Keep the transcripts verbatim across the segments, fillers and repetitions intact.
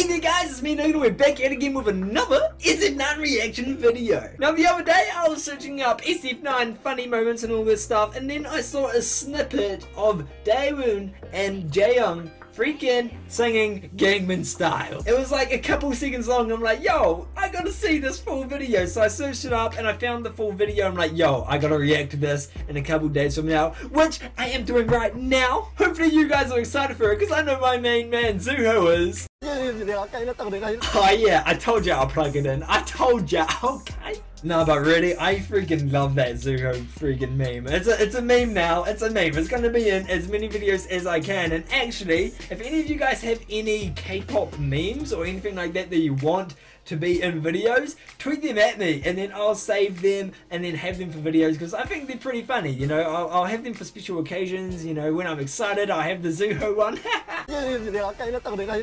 Hey there guys, it's me Noodle. We're back at again with another S F nine reaction video. Now the other day I was searching up S F nine funny moments and all this stuff, and then I saw a snippet of Jaeyoon and Jaeyoung freaking singing Gangnam Style. It was like a couple seconds long. I'm like, yo, I gotta see this full video. So I searched it up and I found the full video. I'm like, yo, I gotta react to this in a couple days from now, which I am doing right now. Hopefully you guys are excited for it because I know my main man Zuho is. Oh yeah, I told you I'll plug it in. I told you, okay. No, but really, I freaking love that Zuho freaking meme. It's a, it's a meme now. It's a meme. It's going to be in as many videos as I can. And actually, if any of you guys have any K-pop memes or anything like that that you want to be in videos, tweet them at me and then I'll save them and then have them for videos because I think they're pretty funny. You know, I'll, I'll have them for special occasions. You know, when I'm excited, I have the Zuho one.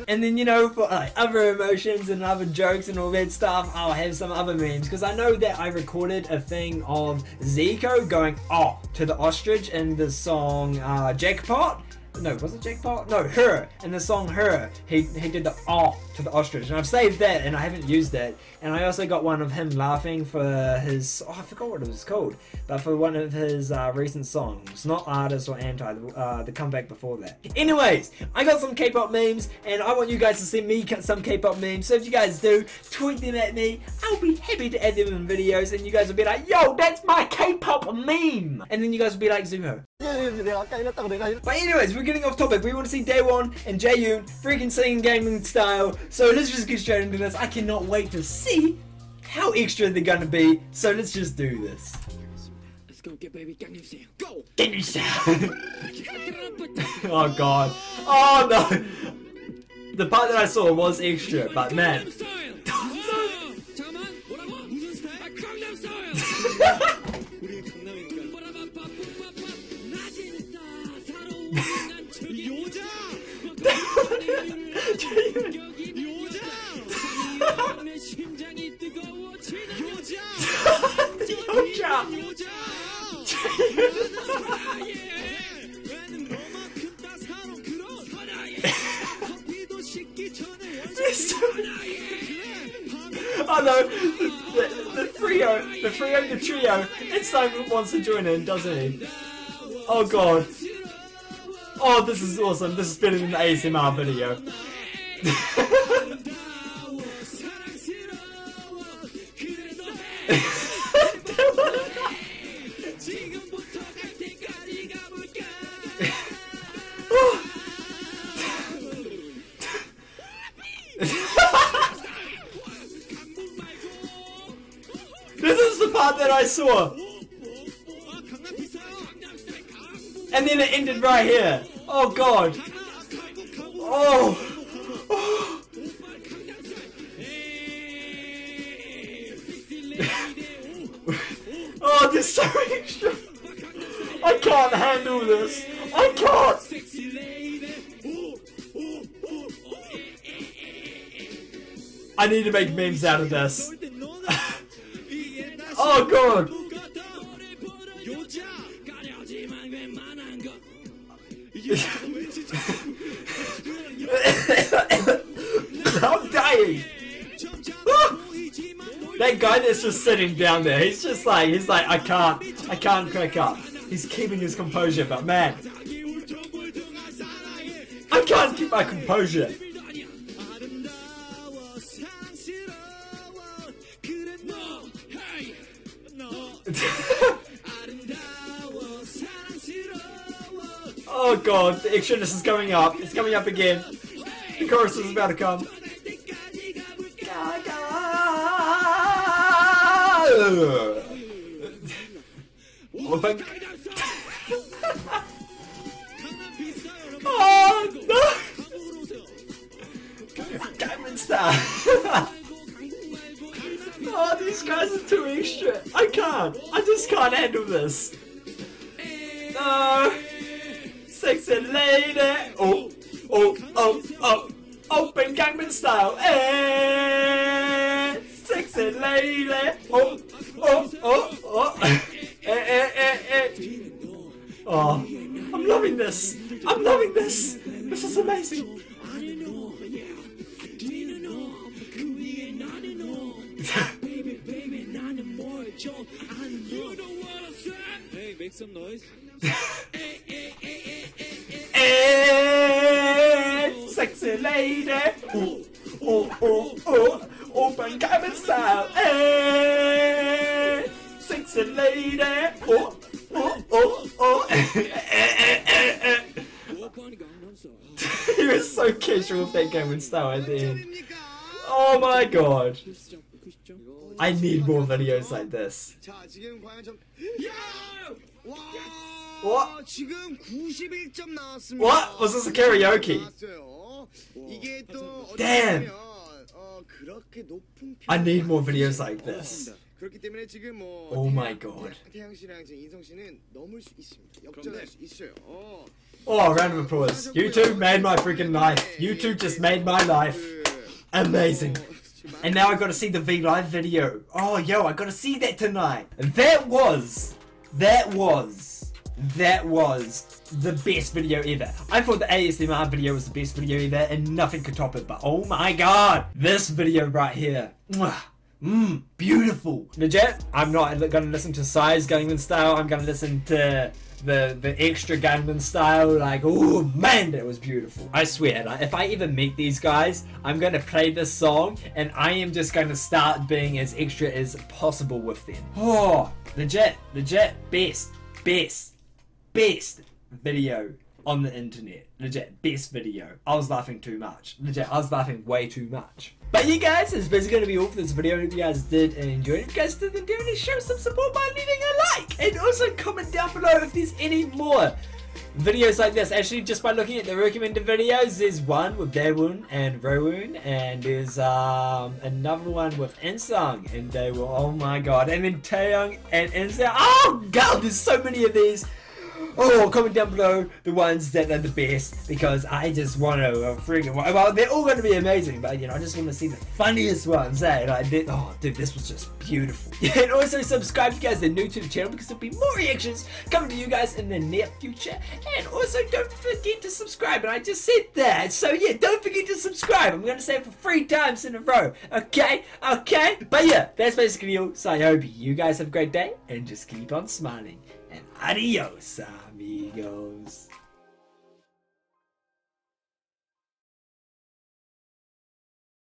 And then, you know, for like other emotions and other jokes and all that stuff, I'll have some other memes because I know that I recorded a thing of Zico going oh to the ostrich in the song uh, Jackpot. No, was it Jackpot? No, her. In the song Her, he, he did the oh to the ostrich. And I've saved that and I haven't used that. And I also got one of him laughing for his, oh, I forgot what it was called. But for one of his uh, recent songs. Not Artist or Anti, uh, the comeback before that. Anyways, I got some K-pop memes and I want you guys to send me some K-pop memes. So if you guys do, tweet them at me. I'll be happy to add them in videos and you guys will be like, yo, that's my K-pop meme. And then you guys will be like, Zuho. But anyways, we're getting off topic. We want to see Dawon and Jaeyoon freaking singing Gangnam Style. So let's just get straight into this. I cannot wait to see how extra they're gonna be. So let's just do this. Let's go get baby Gangnam Style. Go Gangnam Style. Oh god. Oh no. The part that I saw was extra, but man. Oh no, the, the, the trio, the trio, the trio, Insung wants to join in, doesn't he? Oh god. Oh, this is awesome. This is better than the A S M R video. This is the part that I saw. And then it ended right here. Oh god. Oh. Oh. Oh, this is so extra. I can't handle this. I can't. I need to make memes out of this. Oh god. I'm dying. That guy that's just sitting down there, he's just like, he's like, I can't, I can't crack up. He's keeping his composure, but man, I can't keep my composure. Oh god, the extraness is coming up. It's coming up again. The chorus is about to come. Oh no! Diamond Star! Oh, these guys are too extra. I can't. I just can't handle this. No. Sexy lady, oh, oh, oh, oh, open Gangnam Style, eh, sexy lady, oh, oh, oh, oh, eh, eh, eh, eh, oh, I'm loving this, I'm loving this, this is amazing. You don't wanna say. Hey, make some noise. Hey, sexy lady. Oh, oh, oh, oh. Open Gangnam Style. Hey, sexy lady. Oh, oh, oh, oh. He was so casual with that Gangnam Style at the end. Oh my god. I need more videos like this. What? What? Was this a karaoke? Damn! I need more videos like this. Oh my god. Oh, round of applause. You two made my freaking life. You two just made my life. Amazing. And now I gotta see the V-Live video. Oh, yo, I gotta see that tonight. That was, that was, that was the best video ever. I thought the A S M R video was the best video ever and nothing could top it, but oh my god, this video right here. Mmm, beautiful. Legit, I'm not gonna listen to Psy's Gangnam Style, I'm gonna listen to the the extra Gangnam Style. Like, oh man, that was beautiful. I swear, like, if I ever meet these guys, I'm gonna play this song and I am just gonna start being as extra as possible with them. Oh, legit, legit, best, best, best video on the internet. Legit, best video. I was laughing too much. Legit, I was laughing way too much. But you guys, it's basically going to be all for this video. If you guys did enjoy it, if you guys did, then definitely show some support by leaving a like. And also comment down below if there's any more videos like this. Actually, just by looking at the recommended videos, there's one with Dawon and Rewoon. And there's um, another one with Insung. And they were, oh my god. And then Taeyong and Insung. Oh god, there's so many of these. Oh, comment down below the ones that are the best, because I just want to uh, freaking, well, they're all going to be amazing, but you know, I just want to see the funniest ones, eh? Like, they, oh dude, this was just beautiful. And also subscribe if you guys are new to the channel, because there'll be more reactions coming to you guys in the near future. And also don't forget to subscribe, and I just said that, so yeah, don't forget to subscribe. I'm going to say it for three times in a row, okay? Okay? But yeah, that's basically all, so I hope you guys have a great day, and just keep on smiling. Adios, amigos.